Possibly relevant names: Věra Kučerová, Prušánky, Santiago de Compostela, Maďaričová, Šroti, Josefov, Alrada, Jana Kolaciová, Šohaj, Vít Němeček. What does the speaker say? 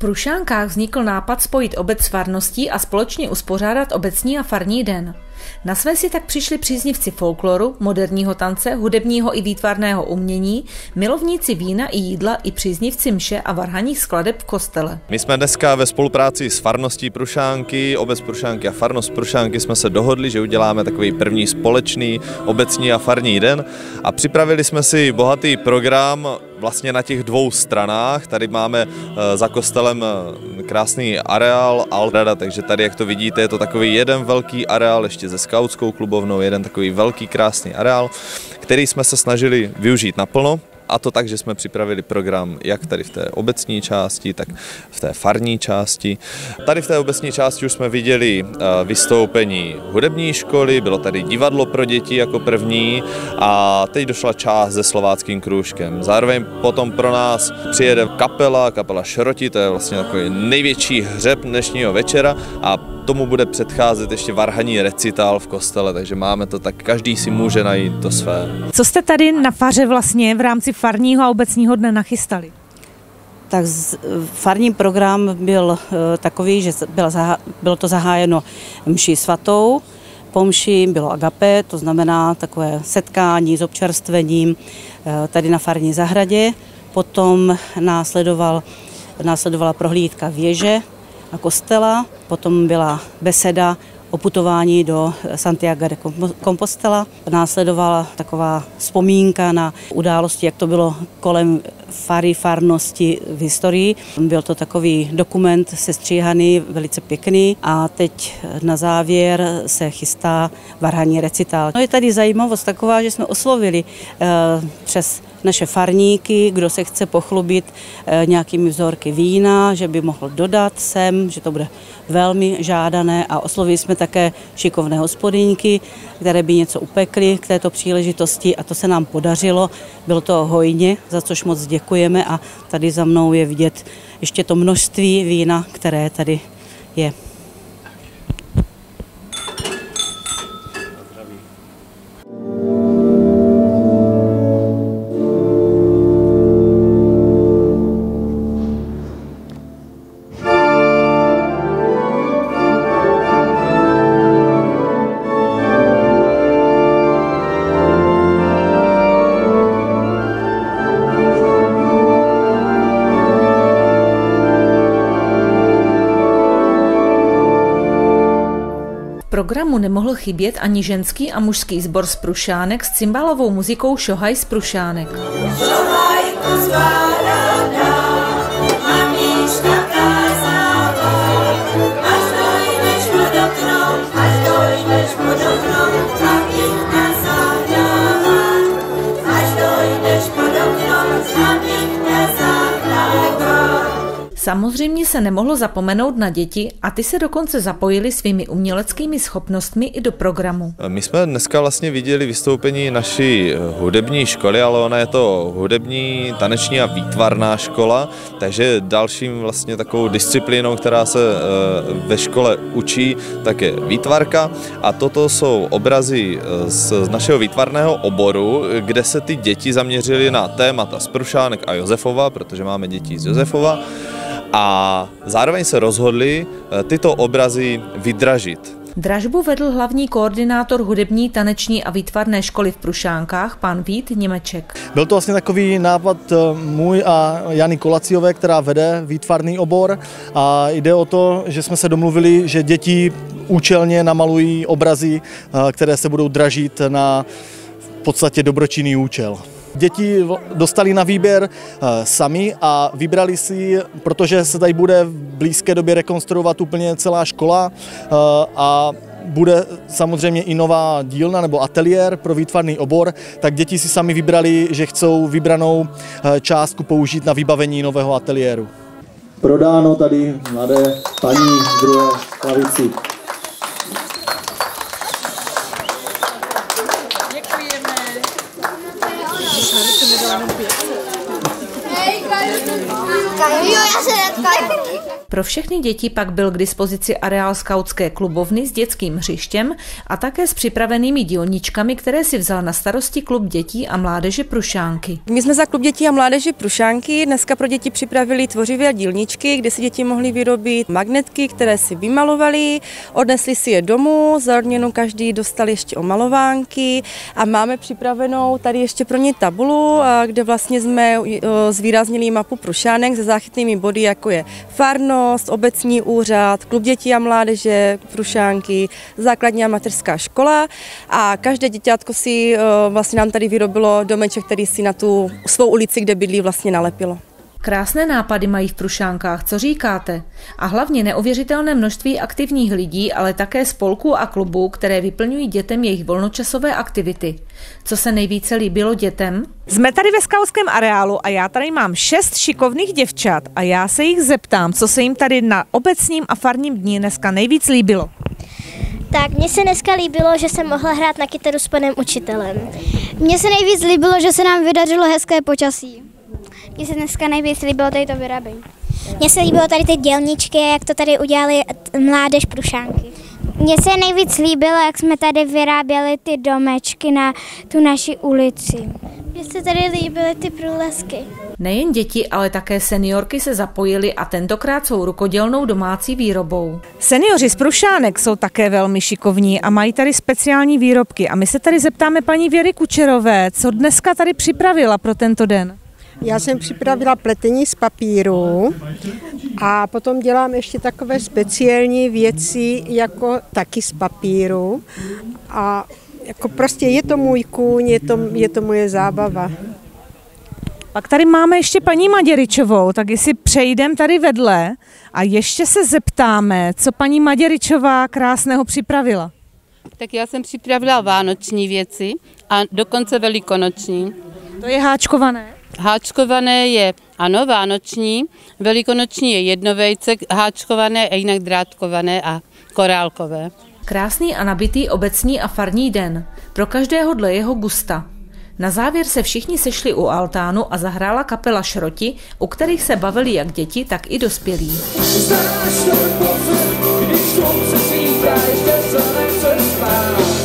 Prušánkách vznikl nápad spojit obec s farností a společně uspořádat obecní a farní den. Na své si tak přišli příznivci folkloru, moderního tance, hudebního i výtvarného umění, milovníci vína i jídla i příznivci mše a varhaních skladeb v kostele. My jsme dneska ve spolupráci s farností Prušánky, obec Prušánky a farnost Prušánky jsme se dohodli, že uděláme takový první společný obecní a farní den a připravili jsme si bohatý program vlastně na těch dvou stranách. Tady máme za kostelem krásný areál Alrada, takže tady, jak to vidíte, je to takový jeden velký areál, ještě se skautskou klubovnou, jeden takový velký krásný areál, který jsme se snažili využít naplno. A to tak, že jsme připravili program jak tady v té obecní části, tak v té farní části. Tady v té obecní části už jsme viděli vystoupení hudební školy, bylo tady divadlo pro děti jako první a teď došla část se slováckým krůžkem. Zároveň potom pro nás přijede kapela Šroti, to je vlastně takový největší hřeb dnešního večera a tomu bude předcházet ještě varhaní recital v kostele, takže máme to tak, každý si může najít to své. Co jste tady na faře vlastně v rámci farního a obecního dne nachystali? Tak farní program byl takový, že bylo to zahájeno mší svatou, po mši bylo agape, to znamená takové setkání s občerstvením tady na farní zahradě, potom následovala prohlídka věže a kostela, potom byla beseda o putování do Santiago de Compostela. Následovala taková vzpomínka na události, jak to bylo kolem farnosti v historii. Byl to takový dokument sestříhaný, velice pěkný a teď na závěr se chystá varhaní recitál. No je tady zajímavost taková, že jsme oslovili přes naše farníky, kdo se chce pochlubit nějakými vzorky vína, že by mohl dodat sem, že to bude velmi žádané a oslovili jsme také šikovné hospodyňky, které by něco upekly k této příležitosti a to se nám podařilo. Bylo to hojně, za což moc děkujeme a tady za mnou je vidět ještě to množství vína, které tady je. Programu nemohl chybět ani ženský a mužský sbor z Prušánek s cymbálovou muzikou Šohaj z Prušánek. Samozřejmě se nemohlo zapomenout na děti a ty se dokonce zapojili svými uměleckými schopnostmi i do programu. My jsme dneska vlastně viděli vystoupení naší hudební školy, ale ona je to hudební, taneční a výtvarná škola, takže dalším vlastně takovou disciplínou, která se ve škole učí, tak je výtvarka a toto jsou obrazy z našeho výtvarného oboru, kde se ty děti zaměřily na témata z Prušánek a Josefova, protože máme děti z Josefova. A zároveň se rozhodli tyto obrazy vydražit. Dražbu vedl hlavní koordinátor hudební, taneční a výtvarné školy v Prušánkách, pan Vít Němeček. Byl to vlastně takový nápad můj a Jany Kolaciové, která vede výtvarný obor. A jde o to, že jsme se domluvili, že děti účelně namalují obrazy, které se budou dražit na v podstatě dobročinný účel. Děti dostali na výběr sami a vybrali si, protože se tady bude v blízké době rekonstruovat úplně celá škola a bude samozřejmě i nová dílna nebo ateliér pro výtvarný obor, tak děti si sami vybrali, že chcou vybranou částku použít na vybavení nového ateliéru. Prodáno tady mladé paní z druhé lavici. Hey, guys, Pro všechny děti pak byl k dispozici areál skautské klubovny s dětským hřištěm a také s připravenými dílničkami, které si vzal na starosti klub dětí a mládeže Prušánky. My jsme za klub dětí a mládeže Prušánky dneska pro děti připravili tvořivé dílničky, kde si děti mohly vyrobit magnetky, které si vymalovali, odnesli si je domů, za odměnu každý dostal ještě omalovánky a máme připravenou tady ještě pro ně tabulu, kde vlastně jsme zvýraznili mapu Prušánek se záchytnými body, jako je farnost, obecní úřad, klub dětí a mládeže Prušánky, základní a mateřská škola, a každé děťátko si vlastně nám tady vyrobilo domeček, který si na tu svou ulici, kde bydlí, vlastně nalepilo. Krásné nápady mají v Prušánkách, co říkáte? A hlavně neuvěřitelné množství aktivních lidí, ale také spolků a klubů, které vyplňují dětem jejich volnočasové aktivity. Co se nejvíce líbilo dětem? Jsme tady ve skautském areálu a já tady mám 6 šikovných děvčat a já se jich zeptám, co se jim tady na obecním a farním dní dneska nejvíc líbilo. Tak, mně se dneska líbilo, že jsem mohla hrát na kytaru s panem učitelem. Mně se nejvíc líbilo, že se nám vydařilo hezké počasí. Mně se dneska nejvíc líbilo tady to vyrábění. Mně se líbilo tady ty dělničky, jak to tady udělali mládež Prušánky. Mně se nejvíc líbilo, jak jsme tady vyráběli ty domečky na tu naši ulici. Mně se tady líbily ty průlesky. Nejen děti, ale také seniorky se zapojily a tentokrát jsou rukodělnou domácí výrobou. Seniori z Prušánek jsou také velmi šikovní a mají tady speciální výrobky. A my se tady zeptáme paní Věry Kučerové, co dneska tady připravila pro tento den. Já jsem připravila pletení z papíru a potom dělám ještě takové speciální věci, jako taky z papíru. A jako prostě je to můj kůň, je to moje zábava. Pak tady máme ještě paní Maďaričovou, tak jestli přejdeme tady vedle a ještě se zeptáme, co paní Maďaričová krásného připravila. Tak já jsem připravila vánoční věci a dokonce velikonoční. To je háčkované? Háčkované je, ano, vánoční, velikonoční je jednovejce, háčkované a jinak drátkované a korálkové. Krásný a nabitý obecní a farní den, pro každého dle jeho gusta. Na závěr se všichni sešli u altánu a zahrála kapela Šroti, u kterých se bavili jak děti, tak i dospělí. Znáš to pocit, když slunce svítá, ještě slunce spát.